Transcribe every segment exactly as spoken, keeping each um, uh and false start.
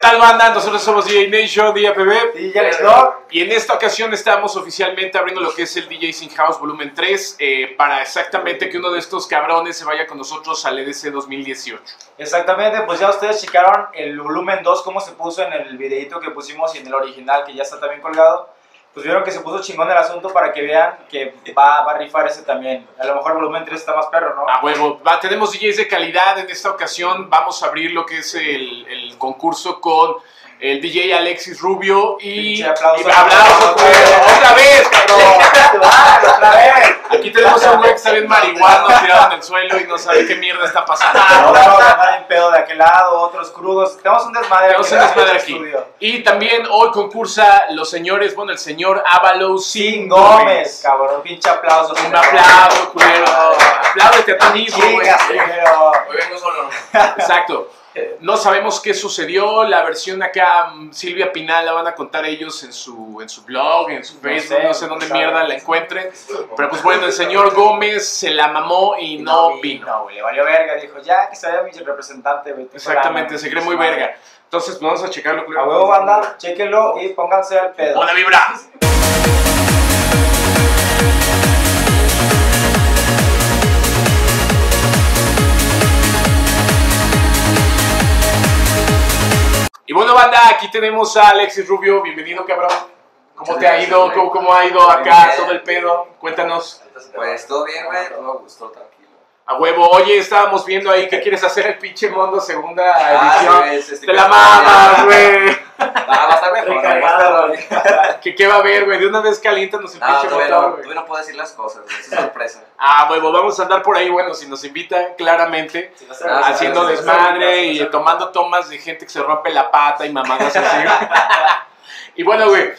Tal banda, nosotros somos D J Nation, D J P B, D J Snoop, y en esta ocasión estamos oficialmente abriendo lo que es el D Js in House Volumen tres eh, para exactamente que uno de estos cabrones se vaya con nosotros al E D C dos mil dieciocho. Exactamente, pues ya ustedes checaron el Volumen dos, cómo se puso en el videito que pusimos y en el original que ya está también colgado. Pues vieron que se puso chingón el asunto para que vean que va, va a rifar ese también. A lo mejor Volumen tres está más perro, ¿no? A huevo. Va, tenemos D Js de calidad en esta ocasión. Vamos a abrir lo que es el, el concurso con el D J Alexis Rubio. Y aplausos. Y aplausos, pues, ¡otra vez, cabrón! ¡Otra vez! Aquí tenemos a un güey que está bien marihuano tirado en el suelo y no sabe qué mierda está pasando. Otros van en pedo de aquel lado, otros crudos. Tenemos un desmadre aquí. Tenemos un desmadre aquí. Y también hoy concursa los señores, bueno, el señor Avalou Gómez. Cabrón, pinche aplauso. Un aplauso, culero. Apláudete a ti mismo, güey. Hoy vengo solo. Exacto. No sabemos qué sucedió, la versión acá Silvia Pinal la van a contar ellos en su, en su blog, en su Facebook, no sé dónde mierda la encuentren. Pero pues bueno, el señor Gómez se la mamó y no vino. No, güey, le valió verga, dijo, ya que se vea mi representante, güey. Exactamente, se cree muy verga. Entonces vamos a checarlo. A huevo, banda, chequenlo y pónganse al pedo. ¡Hola, vibra! Y bueno, banda, aquí tenemos a Alexis Rubio. Bienvenido, cabrón. ¿Cómo te ha ido? ¿Cómo, cómo ha ido acá todo el pedo? Cuéntanos. Pues todo bien, güey. Todo a gusto, tranquilo. A huevo. Oye, estábamos viendo ahí qué quieres hacer el pinche Mondo segunda edición. Te la mamas, güey. Ah, va a estar mejor. ¿Qué va a haber, güey? De una vez caliéntanos el pinche Mondo, güey. Tú no puedes decir las cosas, es sorpresa. Ah, huevo, vamos a andar por ahí, bueno, si nos invita, claramente, sí, no sé, ah, haciendo sí, desmadre sí, no sé, no sé. Y tomando tomas de gente que se rompe la pata y mamadas así. Y bueno, güey,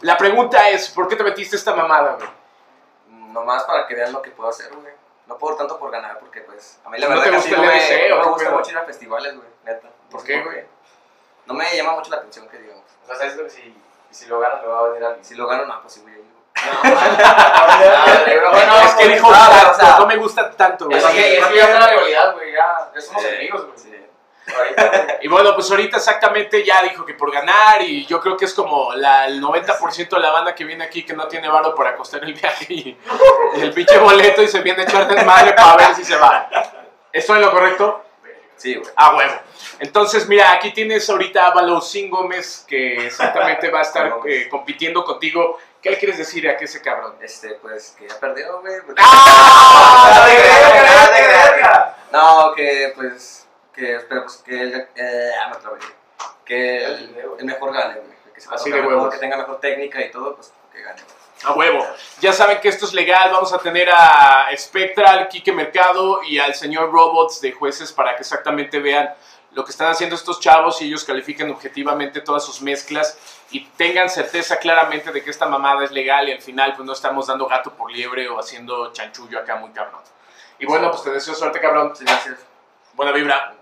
la pregunta es, ¿por qué te metiste esta mamada, güey? Nomás para que vean lo que puedo hacer, güey. No puedo tanto por ganar, porque pues, a mí la verdad que no me, me gusta mucho ir a festivales, güey, neta. ¿Por qué, güey? No me llama mucho la atención, que digamos. O sea, ¿sabes lo que si, si lo gano me va a venir alguien? Si lo gano, no, pues sí, güey. No, es que dijo no me gusta tanto. Es que ya es una rivalidad, güey, ya somos enemigos, güey. Y bueno, pues ahorita exactamente ya dijo que por ganar, y yo creo que es como la, el noventa por ciento de la banda que viene aquí que no tiene varo para costar el viaje y el pinche boleto y se viene a echar desmadre para ver si se va. ¿Esto es lo correcto? Sí, güey. Ah, huevo. Entonces, mira, aquí tienes ahorita a Avalou Gómez, que exactamente va a estar eh, compitiendo contigo. ¿Qué le quieres decir a que ese cabrón? Este, pues, que ha perdido, güey. ¡Ah! No, que, pues, que espero, pues, que él, eh, otra vez, que el, el mejor gane, güey. Que se Así de huevo. Que tenga mejor técnica y todo, pues, que gane. A huevo. Ya saben que esto es legal. Vamos a tener a Spectral, Quique Mercado y al señor Robots de jueces para que exactamente vean lo que están haciendo estos chavos y ellos califican objetivamente todas sus mezclas y tengan certeza claramente de que esta mamada es legal y al final pues no estamos dando gato por liebre o haciendo chanchullo acá muy cabrón. Y bueno, pues te deseo suerte, cabrón. Sí, gracias. Buena vibra.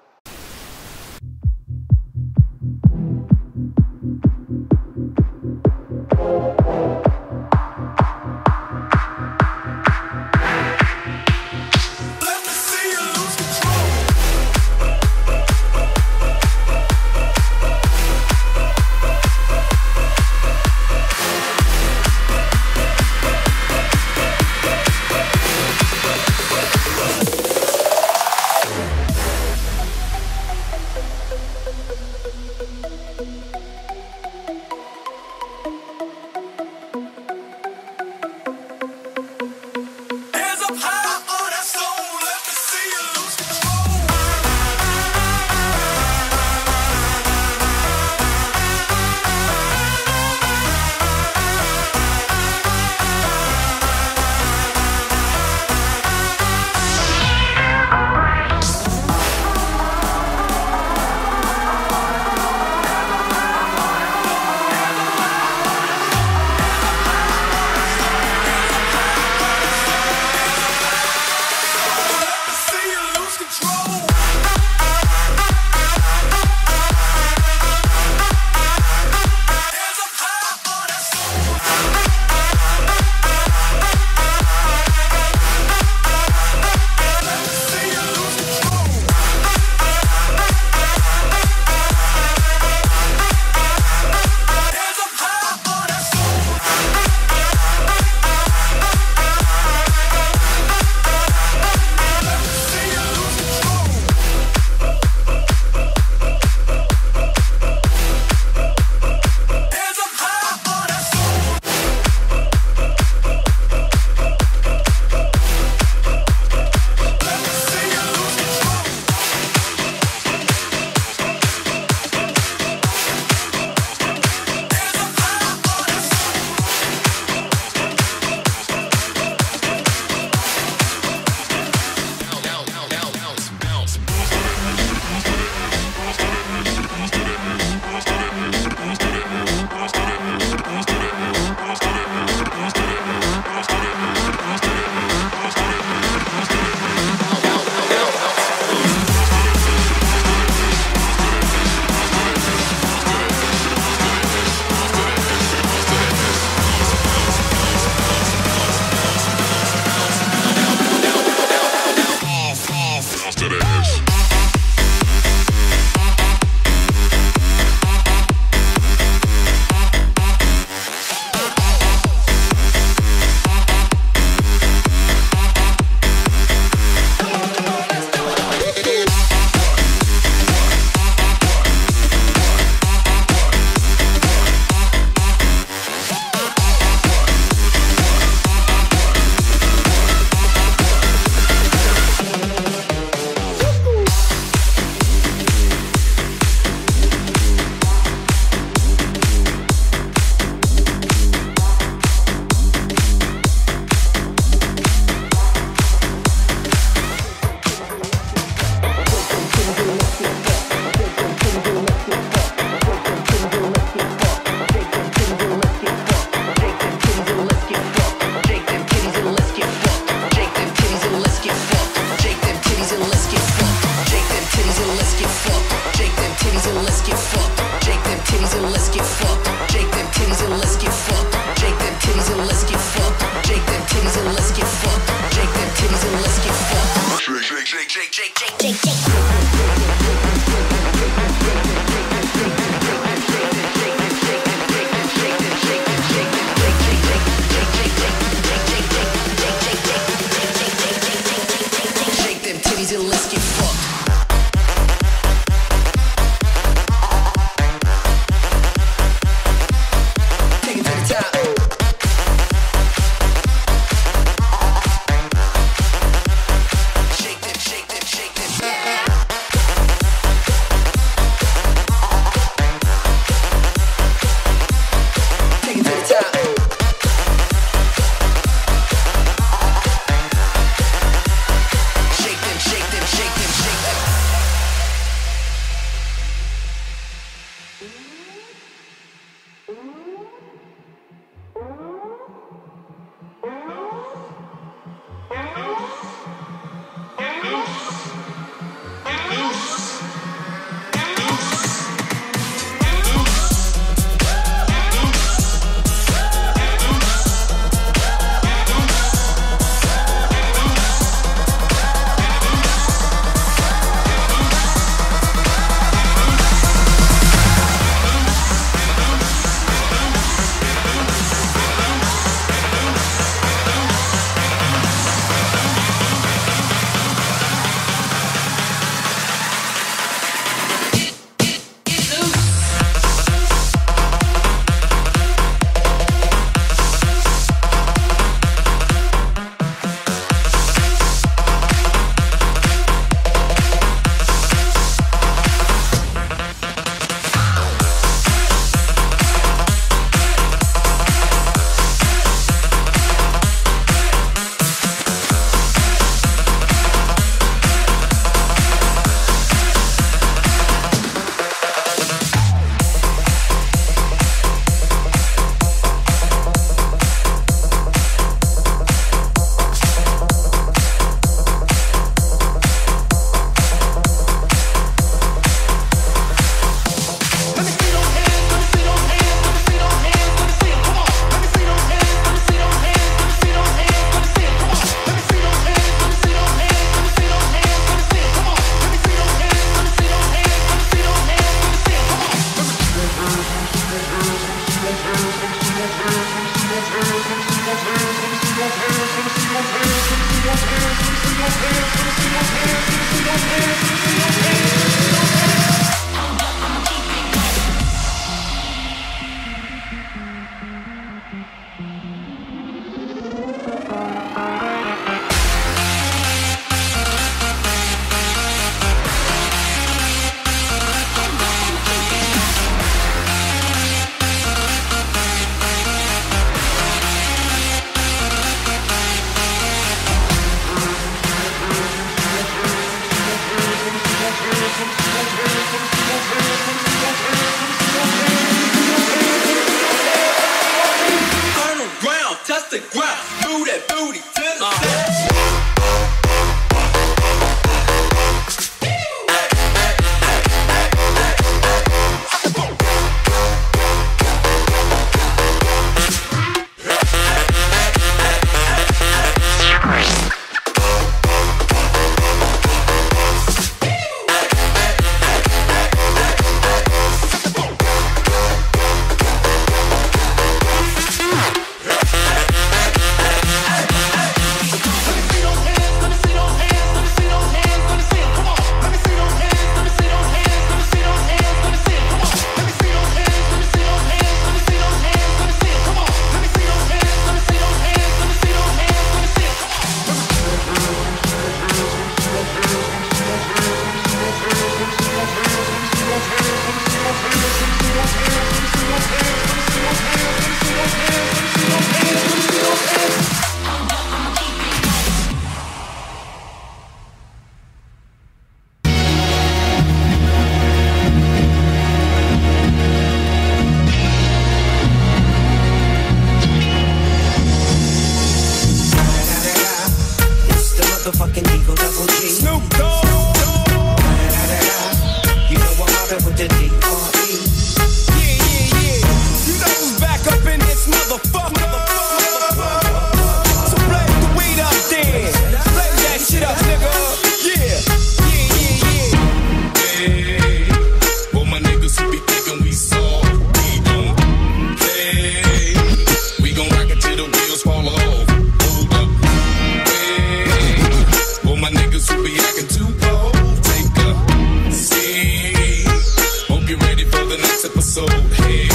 get fucked. Shake them titties and let's get fucked. Shake them titties and let's get fucked. Shake them titties and let's get fucked. Shake them titties and let's get fucked. Shake them titties and let's get fucked. Shake, shake, shake, shake, shake, shake, shake, shake. Shake them titties and let's get fucked. episode. Hey,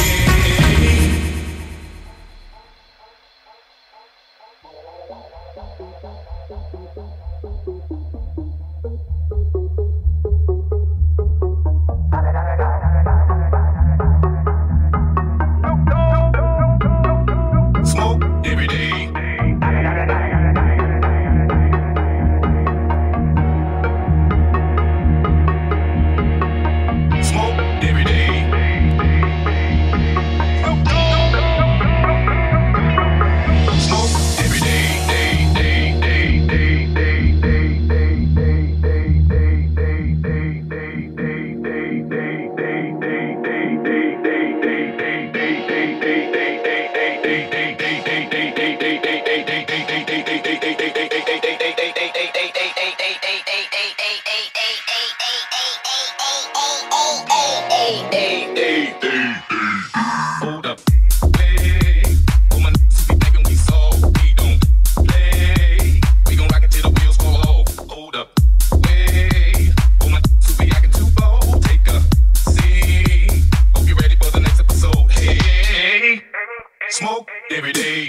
smoke every day.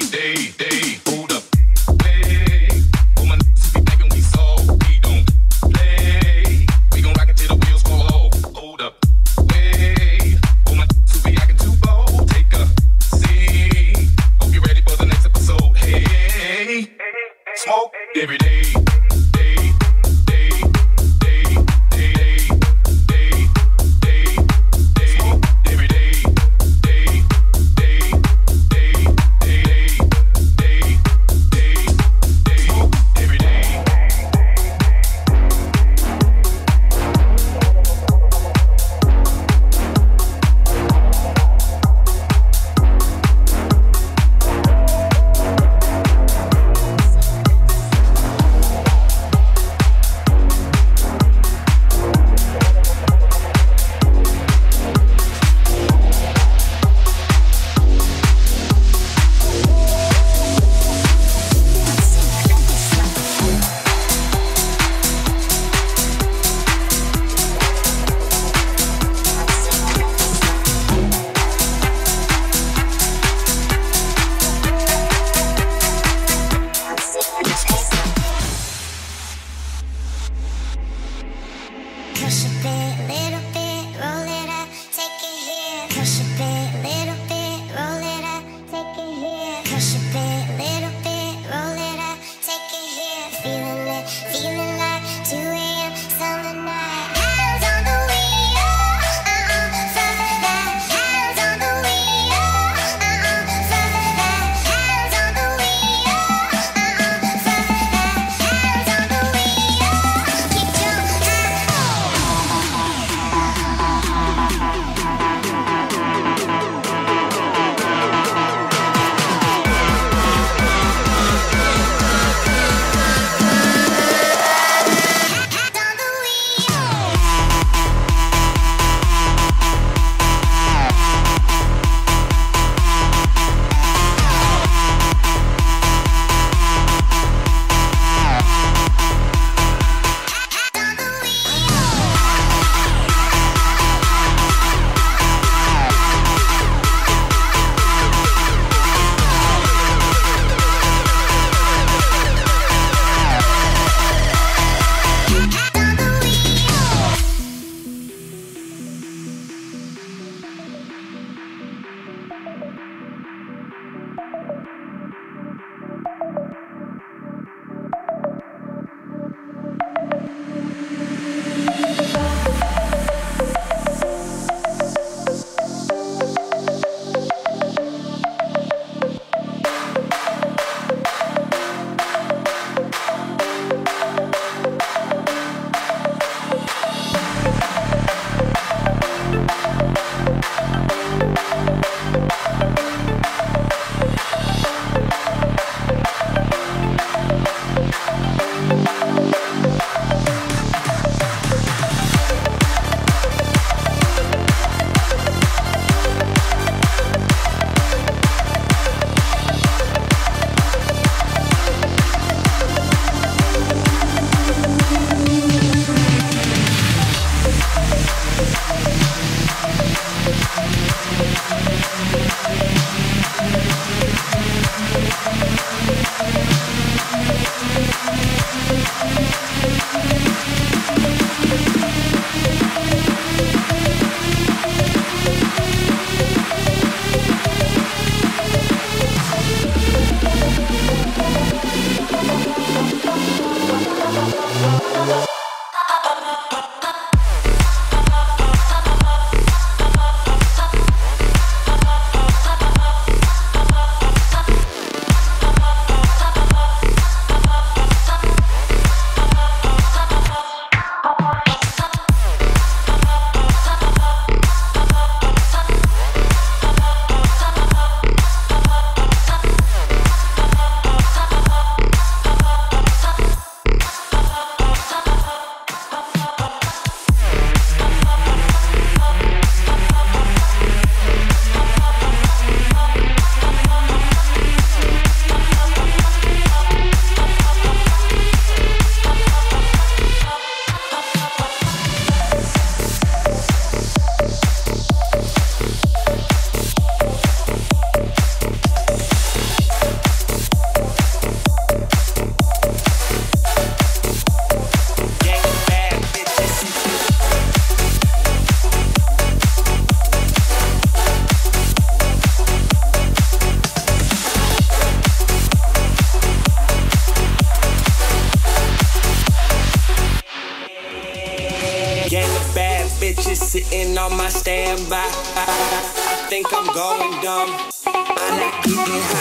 Sitting on my standby, I, I, I think I'm going dumb. I like getting high.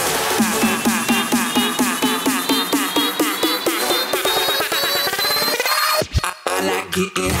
I, I like getting high.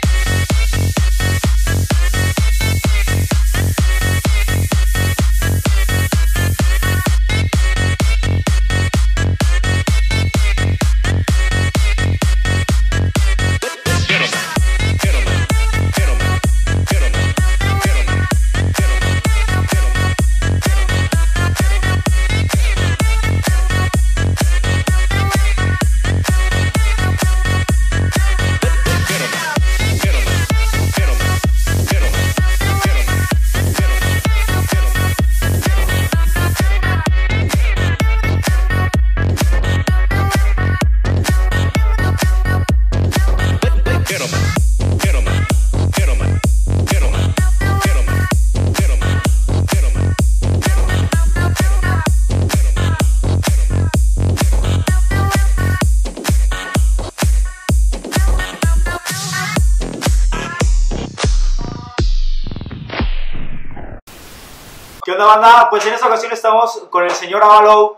¿Qué onda, banda? Pues en esta ocasión estamos con el señor Avalou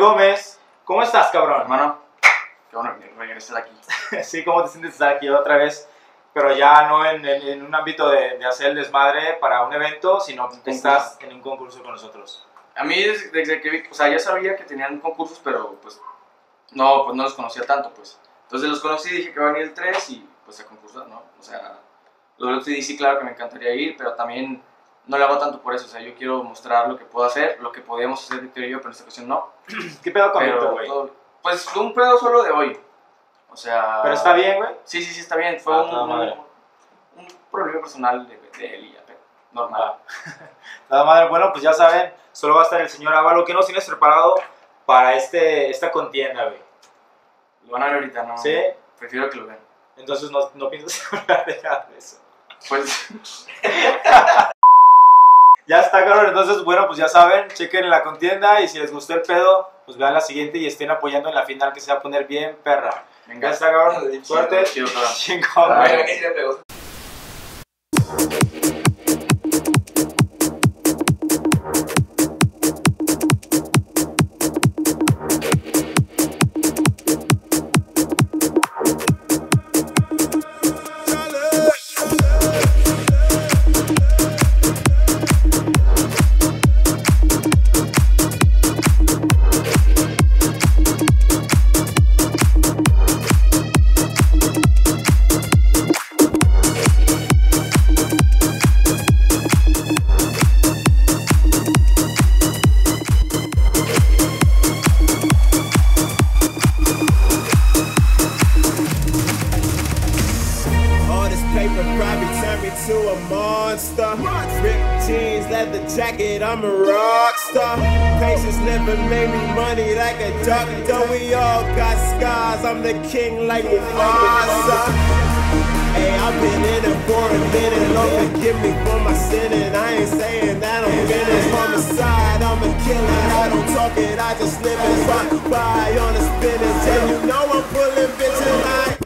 Gómez. ¿Cómo estás, cabrón? Hermano, qué bueno que regresar aquí. Sí, ¿cómo te sientes aquí otra vez? Pero ya no en, en, en un ámbito de, de hacer el desmadre para un evento, sino que estás en un concurso con nosotros. A mí, desde que vi, o sea, ya sabía que tenían concursos, pero pues no, pues no los conocía tanto, pues. Entonces los conocí y dije que va a venir el tres y pues a concursar, ¿no? O sea, lo del E D C, claro que me encantaría ir, pero también no le hago tanto por eso. O sea, yo quiero mostrar lo que puedo hacer, lo que podíamos hacer Víctor y yo, pero en esta ocasión no. ¿Qué pedo con Víctor, güey? Pues un pedo solo de hoy. O sea... ¿Pero está bien, güey? Sí, sí, sí, está bien. Fue ah, un, un, un problema personal de, de él y ya, normal. Nada, madre. Bueno, pues ya saben, solo va a estar el señor Ábalos. ¿Qué nos tienes preparado para este, esta contienda, güey? Lo van a ver ahorita, ¿no? ¿Sí? Prefiero que lo vean. Entonces no, no piensas hablar de nada de eso. Pues... Ya está, cabrón. Entonces, bueno, pues ya saben, chequen la contienda y si les gustó el pedo, pues vean la siguiente y estén apoyando en la final que se va a poner bien perra. Venga, ya está, cabrón. Suerte. Chingón, güey. I'm a rock star. Patience never made me money like a doctor. We all got scars. I'm the king like Mufasa. Hey, I've been in it for a minute. Lord, forgive me for my sinning. I ain't saying that I'm finished. Homicide, I'm a killer. I don't talk it, I just live it. Rock by on the spinach, and you know I'm pulling bitches like.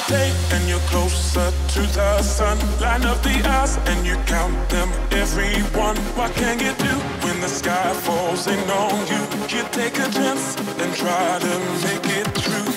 a day and you're closer to the sun. Line up the eyes and you count them, every one. What can you do when the sky falls in on you? You take a chance and try to make it through.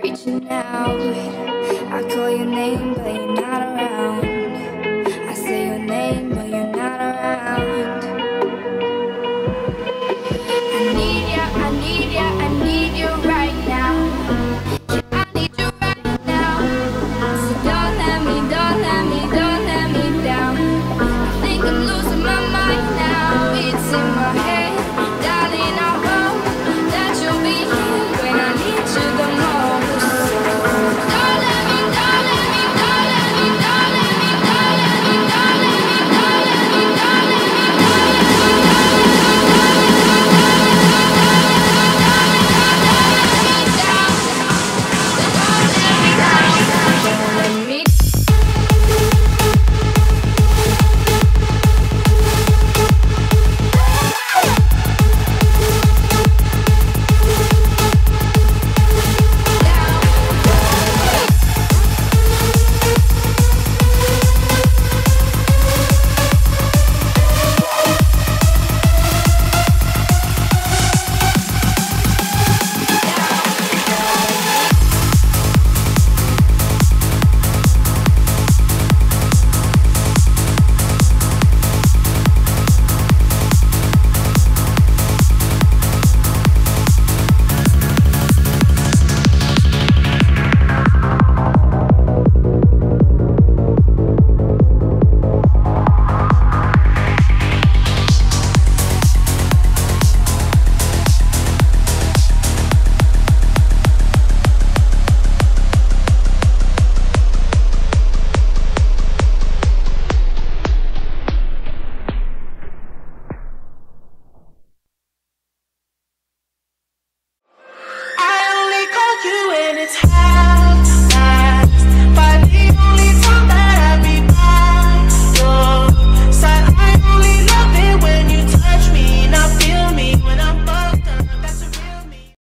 It's in my